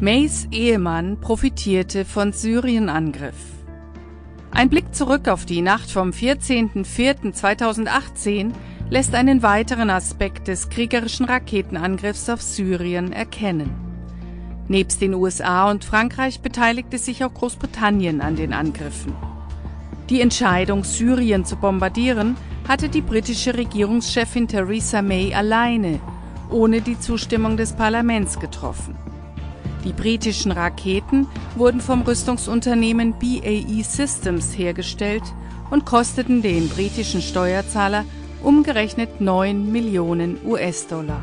Mays Ehemann profitierte von Syrien-Angriff. Ein Blick zurück auf die Nacht vom 14.04.2018 lässt einen weiteren Aspekt des kriegerischen Raketenangriffs auf Syrien erkennen. Nebst den USA und Frankreich beteiligte sich auch Großbritannien an den Angriffen. Die Entscheidung, Syrien zu bombardieren, hatte die britische Regierungschefin Theresa May alleine, ohne die Zustimmung des Parlaments getroffen. Die britischen Raketen wurden vom Rüstungsunternehmen BAE Systems hergestellt und kosteten den britischen Steuerzahler umgerechnet 9 Millionen US-Dollar.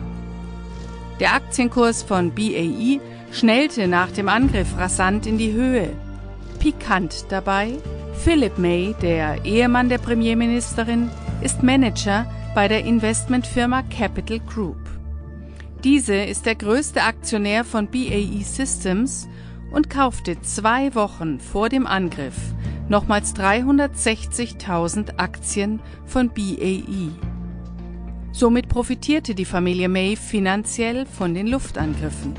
Der Aktienkurs von BAE schnellte nach dem Angriff rasant in die Höhe. Pikant dabei: Philip May, der Ehemann der Premierministerin, ist Manager bei der Investmentfirma Capital Group. Diese ist der größte Aktionär von BAE Systems und kaufte 2 Wochen vor dem Angriff nochmals 360.000 Aktien von BAE. Somit profitierte die Familie May finanziell von den Luftangriffen.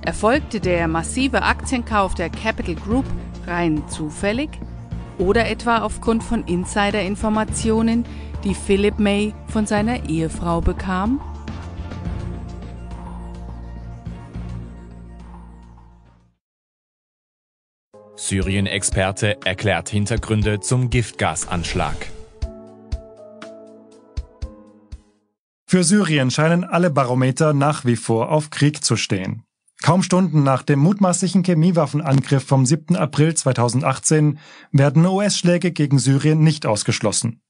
Erfolgte der massive Aktienkauf der Capital Group rein zufällig oder etwa aufgrund von Insider-Informationen, die Philip May von seiner Ehefrau bekam? Syrien-Experte erklärt Hintergründe zum Giftgasanschlag. Für Syrien scheinen alle Barometer nach wie vor auf Krieg zu stehen. Kaum Stunden nach dem mutmaßlichen Chemiewaffenangriff vom 7. April 2018 werden US-Schläge gegen Syrien nicht ausgeschlossen.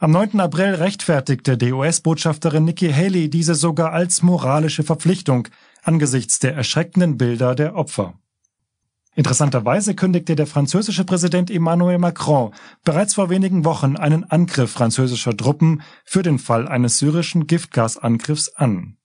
Am 9. April rechtfertigte die US-Botschafterin Nikki Haley diese sogar als moralische Verpflichtung angesichts der erschreckenden Bilder der Opfer. Interessanterweise kündigte der französische Präsident Emmanuel Macron bereits vor wenigen Wochen einen Angriff französischer Truppen für den Fall eines syrischen Giftgasangriffs an.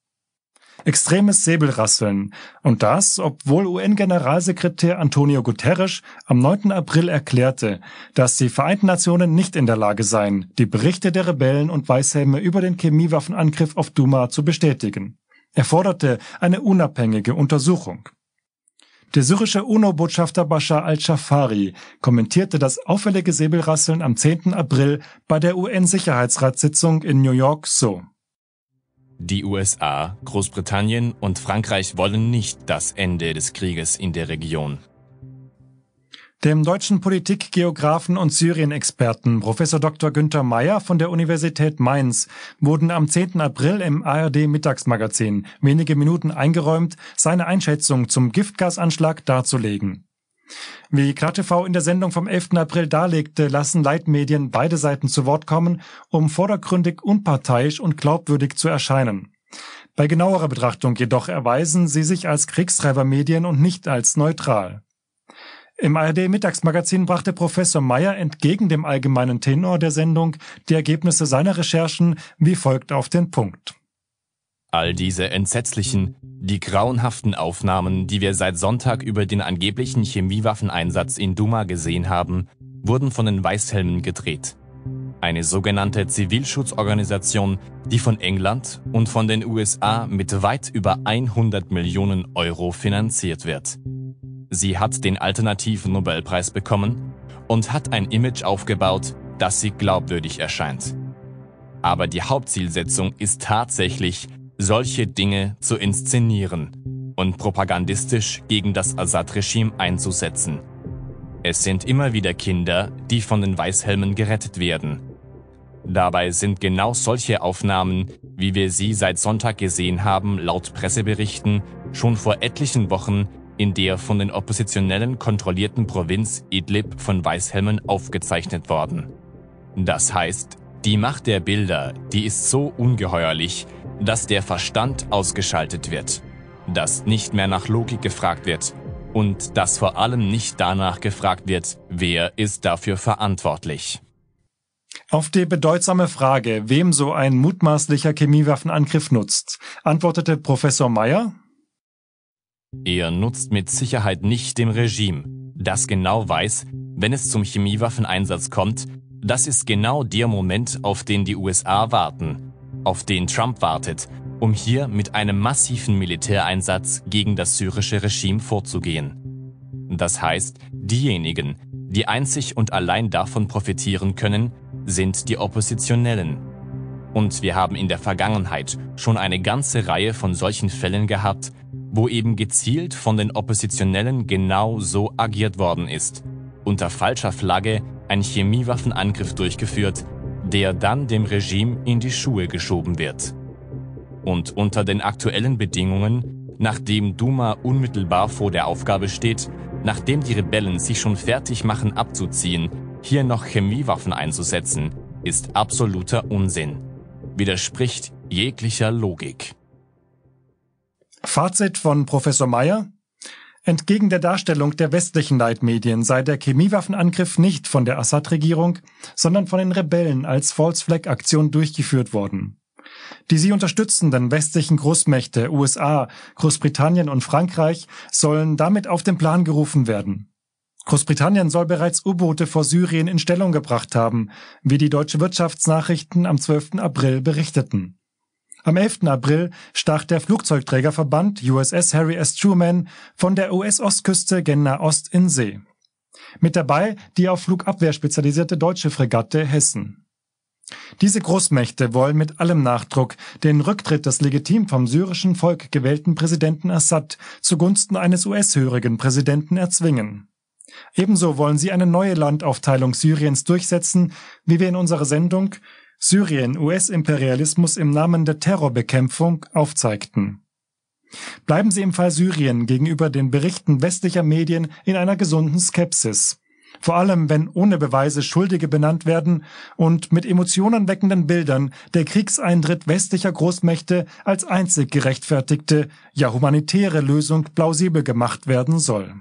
Extremes Säbelrasseln, und das, obwohl UN-Generalsekretär Antonio Guterres am 9. April erklärte, dass die Vereinten Nationen nicht in der Lage seien, die Berichte der Rebellen und Weißhelme über den Chemiewaffenangriff auf Douma zu bestätigen. Er forderte eine unabhängige Untersuchung. Der syrische UNO-Botschafter Bashar al-Shafari kommentierte das auffällige Säbelrasseln am 10. April bei der UN-Sicherheitsratssitzung in New York so: Die USA, Großbritannien und Frankreich wollen nicht das Ende des Krieges in der Region. Dem deutschen Politikgeographen und Syrien-Experten Prof. Dr. Günther Meyer von der Universität Mainz wurden am 10. April im ARD-Mittagsmagazin wenige Minuten eingeräumt, seine Einschätzung zum Giftgasanschlag darzulegen. Wie KTV in der Sendung vom 11. April darlegte, lassen Leitmedien beide Seiten zu Wort kommen, um vordergründig unparteiisch und glaubwürdig zu erscheinen. Bei genauerer Betrachtung jedoch erweisen sie sich als Kriegstreibermedien und nicht als neutral. Im ARD-Mittagsmagazin brachte Professor Meyer entgegen dem allgemeinen Tenor der Sendung die Ergebnisse seiner Recherchen wie folgt auf den Punkt. All diese entsetzlichen, die grauenhaften Aufnahmen, die wir seit Sonntag über den angeblichen Chemiewaffeneinsatz in Douma gesehen haben, wurden von den Weißhelmen gedreht. Eine sogenannte Zivilschutzorganisation, die von England und von den USA mit weit über 100 Millionen Euro finanziert wird. Sie hat den alternativen Nobelpreis bekommen und hat ein Image aufgebaut, das sie glaubwürdig erscheint. Aber die Hauptzielsetzung ist tatsächlich, solche Dinge zu inszenieren und propagandistisch gegen das Assad-Regime einzusetzen. Es sind immer wieder Kinder, die von den Weißhelmen gerettet werden. Dabei sind genau solche Aufnahmen, wie wir sie seit Sonntag gesehen haben, laut Presseberichten schon vor etlichen Wochen in der von den Oppositionellen kontrollierten Provinz Idlib von Weißhelmen aufgezeichnet worden. Das heißt, die Macht der Bilder, die ist so ungeheuerlich, dass der Verstand ausgeschaltet wird, dass nicht mehr nach Logik gefragt wird und dass vor allem nicht danach gefragt wird, wer ist dafür verantwortlich. Auf die bedeutsame Frage, wem so ein mutmaßlicher Chemiewaffenangriff nutzt, antwortete Professor Meyer: Er nutzt mit Sicherheit nicht dem Regime, das genau weiß, wenn es zum Chemiewaffeneinsatz kommt, das ist genau der Moment, auf den die USA warten, auf den Trump wartet, um hier mit einem massiven Militäreinsatz gegen das syrische Regime vorzugehen. Das heißt, diejenigen, die einzig und allein davon profitieren können, sind die Oppositionellen. Und wir haben in der Vergangenheit schon eine ganze Reihe von solchen Fällen gehabt, wo eben gezielt von den Oppositionellen genau so agiert worden ist, unter falscher Flagge ein Chemiewaffenangriff durchgeführt, der dann dem Regime in die Schuhe geschoben wird. Und unter den aktuellen Bedingungen, nachdem Duma unmittelbar vor der Aufgabe steht, nachdem die Rebellen sich schon fertig machen abzuziehen, hier noch Chemiewaffen einzusetzen, ist absoluter Unsinn. Widerspricht jeglicher Logik. Fazit von Professor Meyer: Entgegen der Darstellung der westlichen Leitmedien sei der Chemiewaffenangriff nicht von der Assad-Regierung, sondern von den Rebellen als False-Flag-Aktion durchgeführt worden. Die sie unterstützenden westlichen Großmächte USA, Großbritannien und Frankreich sollen damit auf den Plan gerufen werden. Großbritannien soll bereits U-Boote vor Syrien in Stellung gebracht haben, wie die deutsche Wirtschaftsnachrichten am 12. April berichteten. Am 11. April stach der Flugzeugträgerverband USS Harry S. Truman von der US-Ostküste gen Nahost in See. Mit dabei die auf Flugabwehr spezialisierte deutsche Fregatte Hessen. Diese Großmächte wollen mit allem Nachdruck den Rücktritt des legitim vom syrischen Volk gewählten Präsidenten Assad zugunsten eines US-hörigen Präsidenten erzwingen. Ebenso wollen sie eine neue Landaufteilung Syriens durchsetzen, wie wir in unserer Sendung Syrien, US-Imperialismus im Namen der Terrorbekämpfung aufzeigten. Bleiben Sie im Fall Syrien gegenüber den Berichten westlicher Medien in einer gesunden Skepsis. Vor allem, wenn ohne Beweise Schuldige benannt werden und mit emotionenweckenden Bildern der Kriegseintritt westlicher Großmächte als einzig gerechtfertigte, ja humanitäre Lösung plausibel gemacht werden soll.